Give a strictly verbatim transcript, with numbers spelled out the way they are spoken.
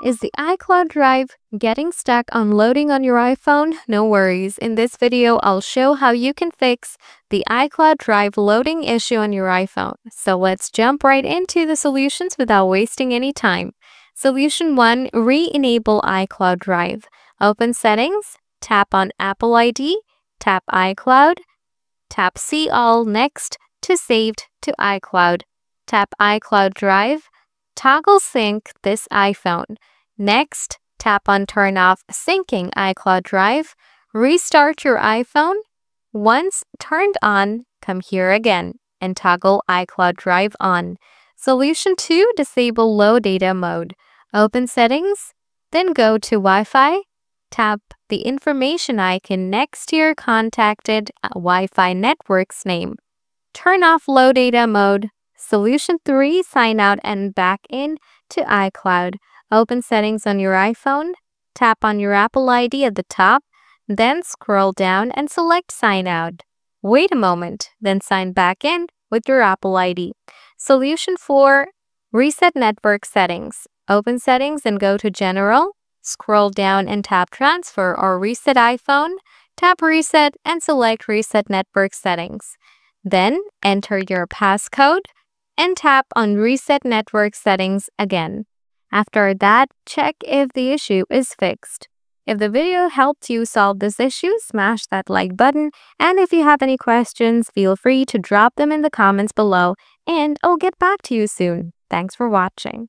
Is the iCloud Drive getting stuck on loading on your iPhone? No worries. In this video, I'll show how you can fix the iCloud Drive loading issue on your iPhone. So let's jump right into the solutions without wasting any time. Solution one, re-enable iCloud Drive. Open Settings, tap on Apple I D, tap iCloud, tap See All Next to Saved to iCloud. Tap iCloud Drive, toggle sync this iPhone. Next, tap on Turn Off Syncing iCloud Drive. Restart your iPhone. Once turned on, come here again and toggle iCloud Drive on. Solution two, disable low data mode. Open Settings, then go to Wi-Fi. Tap the information icon next to your contacted Wi-Fi network's name. Turn off low data mode. Solution three, sign out and back in to iCloud. Open Settings on your iPhone, tap on your Apple I D at the top, then scroll down and select Sign Out. Wait a moment, then sign back in with your Apple I D. Solution four, reset network settings. Open Settings and go to General, scroll down and tap Transfer or Reset iPhone, tap Reset and select Reset Network Settings. Then enter your passcode and tap on Reset Network Settings again. After that, check if the issue is fixed. If the video helped you solve this issue, smash that like button. And if you have any questions, feel free to drop them in the comments below and I'll get back to you soon. Thanks for watching.